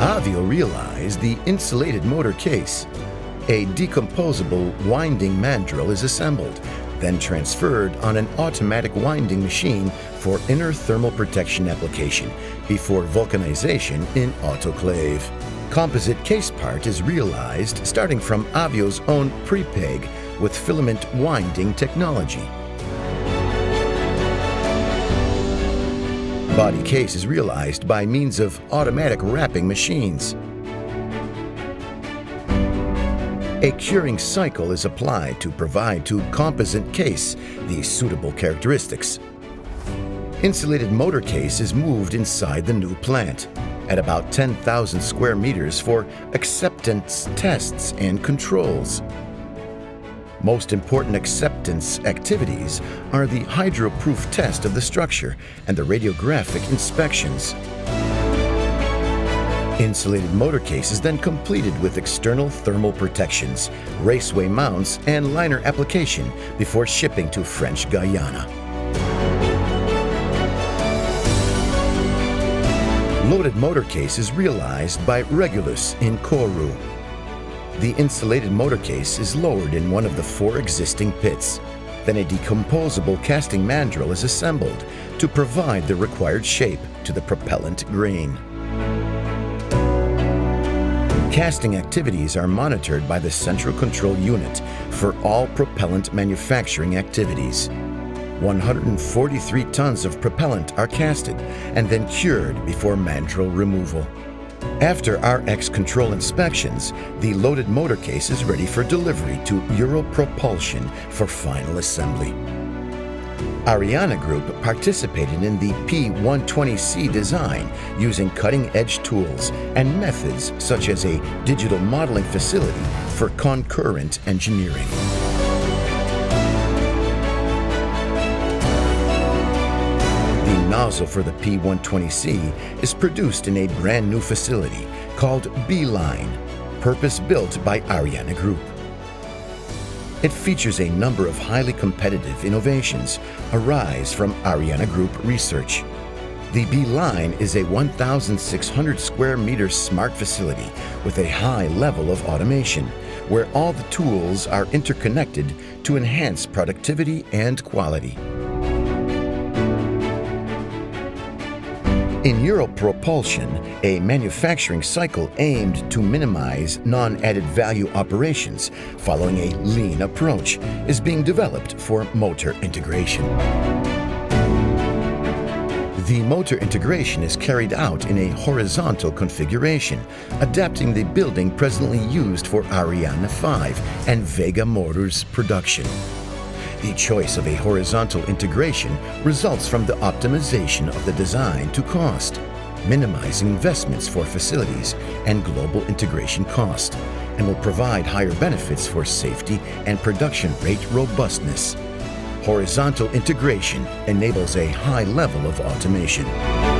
Avio realized the insulated motor case. A decomposable winding mandrel is assembled, then transferred on an automatic winding machine for inner thermal protection application before vulcanization in autoclave. Composite case part is realized starting from Avio's own pre-peg with filament winding technology. Body case is realized by means of automatic wrapping machines. A curing cycle is applied to provide to composite case the suitable characteristics. Insulated motor case is moved inside the new plant at about 10,000 square meters for acceptance tests and controls. Most important acceptance activities are the hydroproof test of the structure and the radiographic inspections. Insulated motor case is then completed with external thermal protections, raceway mounts, and liner application before shipping to French Guiana. Loaded motor case is realized by Regulus in Kourou. The insulated motor case is lowered in one of the four existing pits. Then a decomposable casting mandrel is assembled to provide the required shape to the propellant grain. Casting activities are monitored by the Central Control Unit for all propellant manufacturing activities. 143 tons of propellant are casted and then cured before mandrel removal. After RX control inspections, the loaded motor case is ready for delivery to Europropulsion for final assembly. ArianeGroup participated in the P120C design using cutting-edge tools and methods such as a digital modeling facility for concurrent engineering. The nozzle for the P120C is produced in a brand new facility called B-Line, purpose-built by ArianeGroup. It features a number of highly competitive innovations arise from ArianeGroup research. The B-Line is a 1,600 square meter smart facility with a high level of automation, where all the tools are interconnected to enhance productivity and quality. In Europropulsion, a manufacturing cycle aimed to minimize non-added value operations following a lean approach is being developed for motor integration. The motor integration is carried out in a horizontal configuration, adapting the building presently used for Ariane 5 and Vega motors production. The choice of a horizontal integration results from the optimization of the design to cost, minimizing investments for facilities and global integration cost, and will provide higher benefits for safety and production rate robustness. Horizontal integration enables a high level of automation.